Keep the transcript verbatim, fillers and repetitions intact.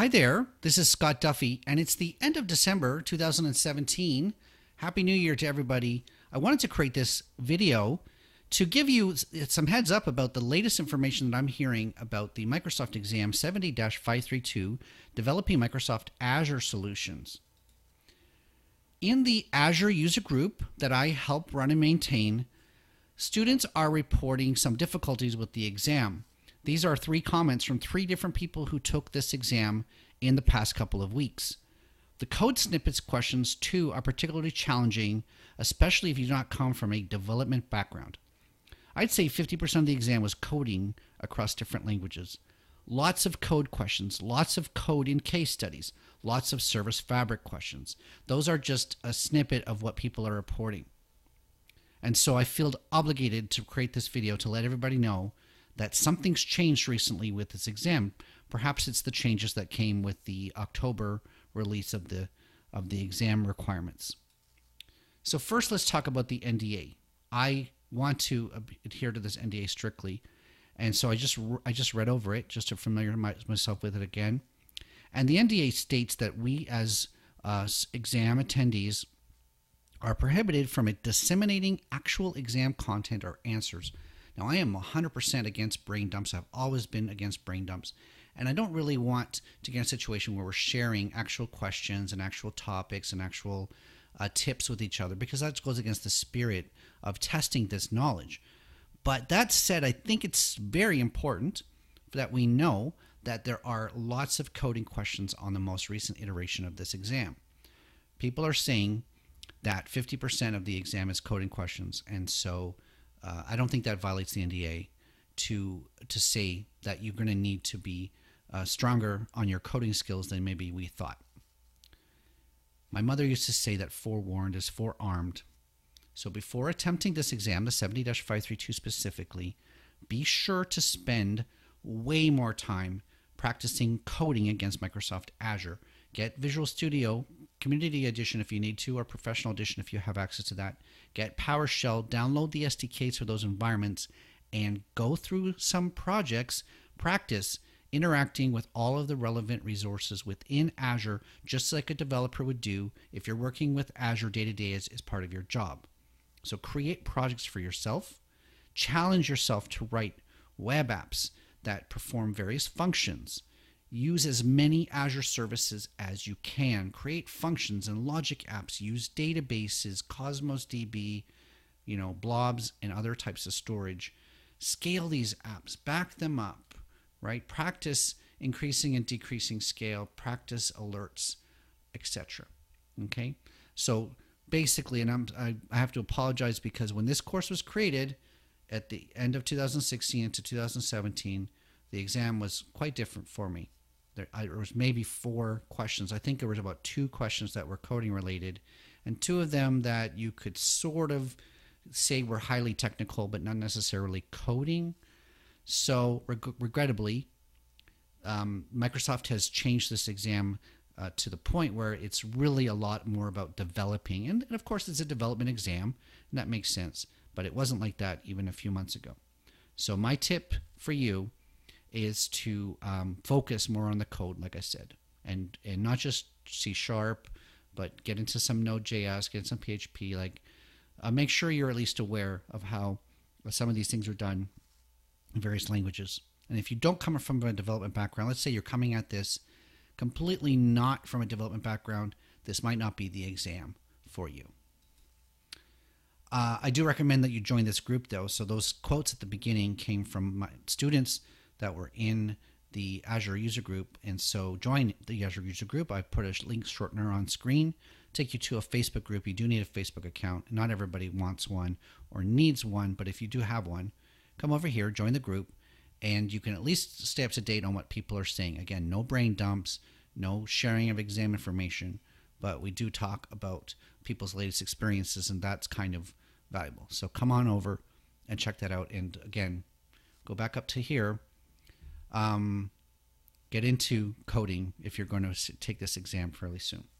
Hi there, this is Scott Duffy, and it's the end of December two thousand seventeen. Happy New Year to everybody. I wanted to create this video to give you some heads up about the latest information that I'm hearing about the Microsoft exam seventy dash five thirty-two, developing Microsoft Azure solutions. In the Azure user group that I help run and maintain, students are reporting some difficulties with the exam. These are three comments from three different people who took this exam in the past couple of weeks. The code snippets questions too are particularly challenging, especially if you do not come from a development background. I'd say fifty percent of the exam was coding across different languages. Lots of code questions, lots of code in case studies, lots of service fabric questions. Those are just a snippet of what people are reporting. And so I feel obligated to create this video to let everybody know that something's changed recently with this exam. Perhaps it's the changes that came with the October release of the of the exam requirements. So first, let's talk about the N D A. I want to adhere to this N D A strictly, and so I just I just read over it just to familiarize myself with it again. And the N D A states that we as uh, exam attendees are prohibited from disseminating actual exam content or answers. Now, I am one hundred percent against brain dumps. I've always been against brain dumps. And I don't really want to get in a situation where we're sharing actual questions and actual topics and actual uh, tips with each other, because that goes against the spirit of testing this knowledge. But that said, I think it's very important that we know that there are lots of coding questions on the most recent iteration of this exam. People are saying that fifty percent of the exam is coding questions, and so Uh, I don't think that violates the N D A to to say that you're going to need to be uh, stronger on your coding skills than maybe we thought. My mother used to say that forewarned is forearmed. So before attempting this exam, the seventy dash five thirty-two specifically, be sure to spend way more time practicing coding against Microsoft Azure. Get Visual Studio Community Edition if you need to, or Professional Edition if you have access to that. Get PowerShell, download the S D Ks for those environments, and go through some projects, practice interacting with all of the relevant resources within Azure, just like a developer would do if you're working with Azure day-to-day as, as part of your job. So create projects for yourself. Challenge yourself to write web apps that perform various functions. Use as many Azure services as you can. Create functions and logic apps. Use databases, Cosmos D B, you know, blobs, and other types of storage. Scale these apps. Back them up, right? Practice increasing and decreasing scale. Practice alerts, et cetera. Okay? So basically, and I'm, I, I have to apologize because when this course was created at the end of two thousand sixteen into two thousand seventeen, the exam was quite different for me. There, I, there was maybe four questions. I think there was about two questions that were coding related, and two of them that you could sort of say were highly technical, but not necessarily coding. So reg- regrettably, um, Microsoft has changed this exam uh, to the point where it's really a lot more about developing. And, and of course, it's a development exam, and that makes sense. But it wasn't like that even a few months ago. So my tip for you is to um, focus more on the code, like I said, and and not just C sharp, but get into some Node J S, get some P H P. Like, uh, make sure you're at least aware of how some of these things are done in various languages. And if you don't come from a development background, let's say you're coming at this completely not from a development background, this might not be the exam for you. Uh, I do recommend that you join this group, though. So those quotes at the beginning came from my students that were in the Azure user group, and so join the Azure user group. I put a link shortener on screen, take you to a Facebook group. You do need a Facebook account. Not everybody wants one or needs one, but if you do have one, come over here, join the group, and you can at least stay up to date on what people are saying. Again, no brain dumps, no sharing of exam information, but we do talk about people's latest experiences, and that's kind of valuable. So come on over and check that out. And again, go back up to here. Um, get into coding if you're going to take this exam fairly soon.